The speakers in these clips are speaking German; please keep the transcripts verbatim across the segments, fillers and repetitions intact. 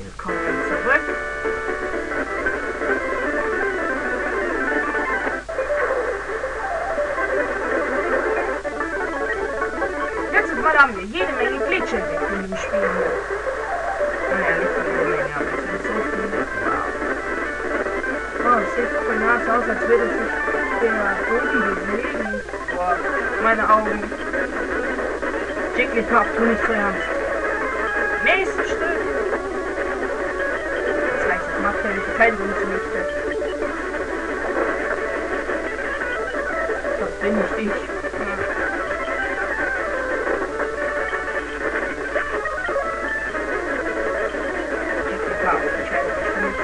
Jetzt kommt er zurück. Jetzt haben wir jede Menge Glitcher in diesem Spiel hier. Und ehrlich, jede Menge, aber es sind so viele. Wow. Oh, es sieht von der Nase aus, als würde sich der Boden bewegen. Boah, meine Augen. Jigglypuff, tu nicht so ernst. Nächstes Stück. Das heißt, es macht ja nicht keinen Sinn zu möchten. Das bin nicht ich. Jigglypuff, ich halte dich für nicht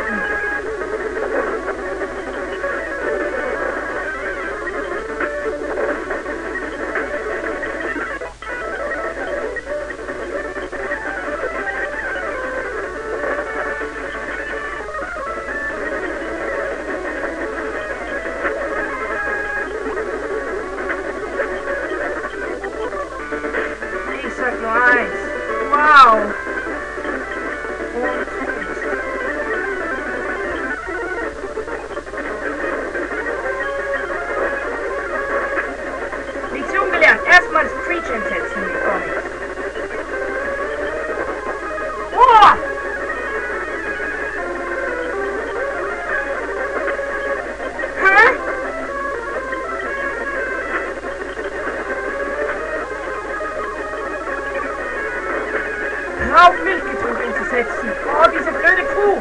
Wow! Lektion gelernt. Erstmal das Preaching setzen in die Comics. Boah! Hä? Auf Milchgetrug einzusetzen. Oh, diese blöde Kuh!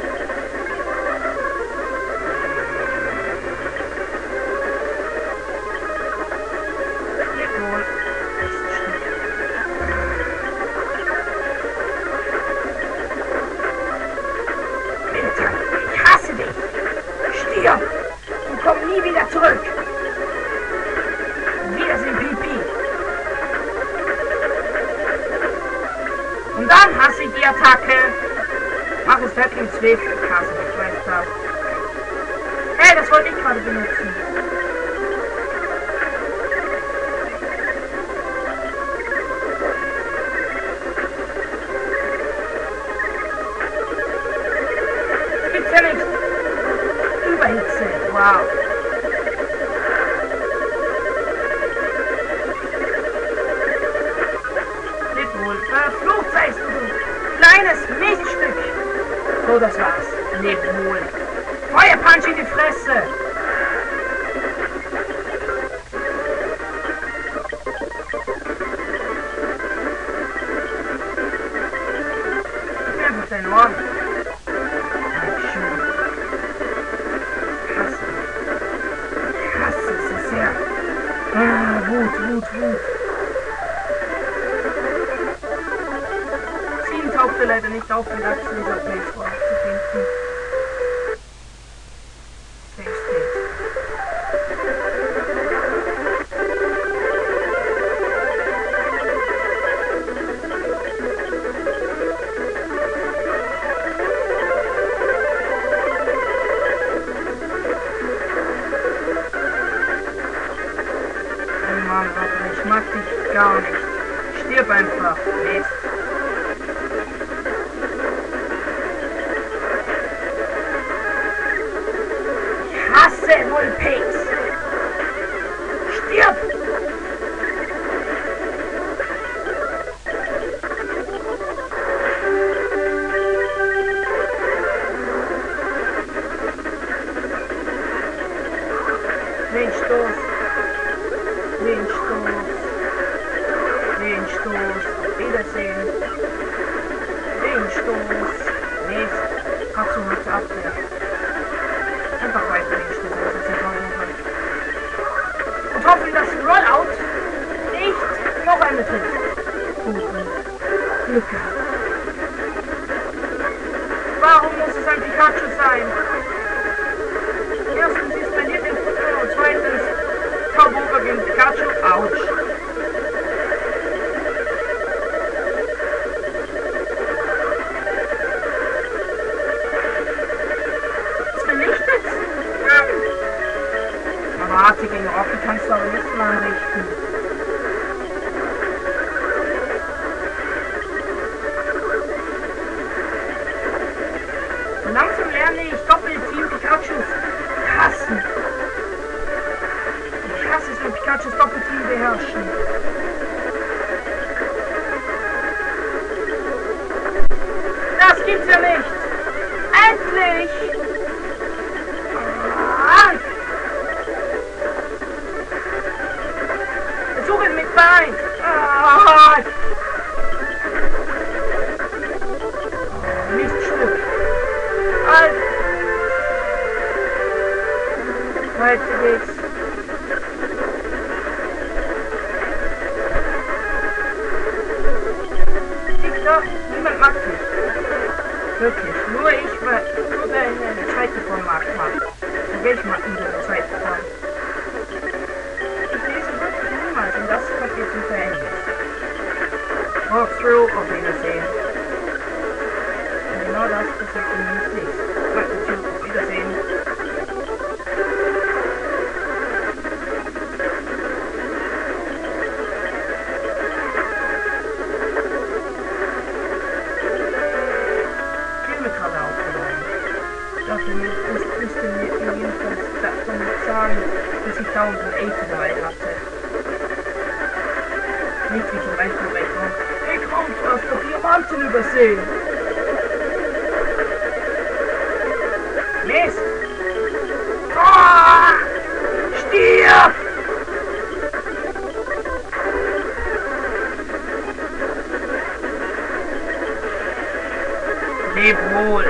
Jawohl. Winter, ich hasse dich! Stirb! Und komm nie wieder zurück! Wir sind Pipi! Und dann hasse ich die Attacke. Mach es weg im Zwift. Ich hasse mich, weißt du. Hey, das wollte ich gerade benutzen. Das gibt's ja nicht. Überhitze. Wow. Verflucht seist du, kleines Miststück. So, das war's. Lebt wohl. Feuerpunch in die Fresse. Einfach dein Ohr. Ich hasse dich. Ich hasse es so sehr. Ah, Wut, Wut, Wut. Leider nicht aufgelassen, ich habe nichts vorzudenken. Safe State. Oh Mann, warte, ich mag dich gar nicht. Stirb einfach, Mist. Wohlpicks! Stirb! Windstoß! Windstoß! Windstoß! Auf Wiedersehen! Windstoß! Mist! Kannst du uns abwehren? Einfach weiter nicht. Und hoffen, dass Rollout nicht noch eine trifft. Glück gehabt. Warum muss es ein Pikachu sein? Erstens ist mein Lieblingsfutter und zweitens Tauboga gegen Pikachu. Autsch. Ist vernichtet? Nein. Warte, gegen Rocky kannst du aber nichts mehr richten. Langsam lerne ich Doppelteam Pikachu hassen. Ich hasse es, wenn Pikachus Doppelteam beherrschen. Das gibt's ja nicht! Endlich! Ah. Versuche mit Bein! Ah. Weiter geht's. Tick doch, niemand mag mich. Wirklich, nur ich, weil nur wer in einer Zeit davon mag, mag. Und ich mag in der Zeit davon. Ich lese wirklich niemals und das passiert zum Verhängnis. Walkthrough, auf Wiedersehen. Und genau das passiert in nichts. Walkthrough, auf Wiedersehen. Ich müsste mir jedenfalls davon sagen, dass ich dauernd ein Ace dabei hatte. Nicht wie zum Beispiel bei Kronk. Hey Kronk, du hast doch Diamanten übersehen! Mist! Ah! Stirb! Leb wohl!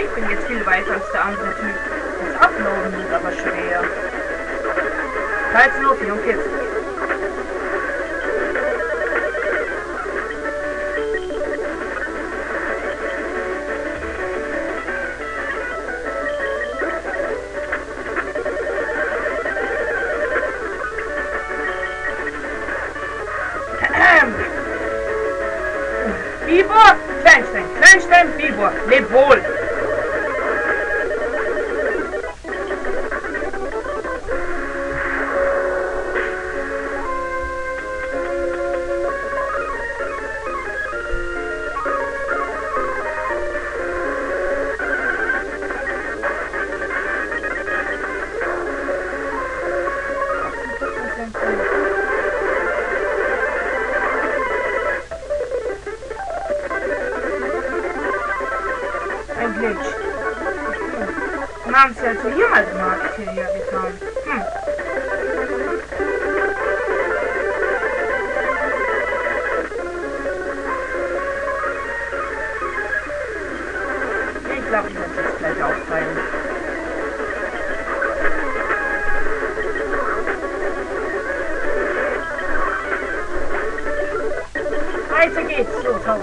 Ich bin jetzt viel weiter als der andere Typ. Das Uploaden ist aber schwer. dreizehn Uhr vierundvierzig. Biber! Kleinstein! Kleinstein! Biber! Leb wohl! Mam sercu jechać ma aktywie, jak mam. Hmm. Ich glaube, ich werde jetzt gleich aufsteigen. Weiter geht's, Lothar.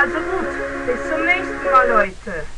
Also gut, bis zum nächsten Mal, Leute.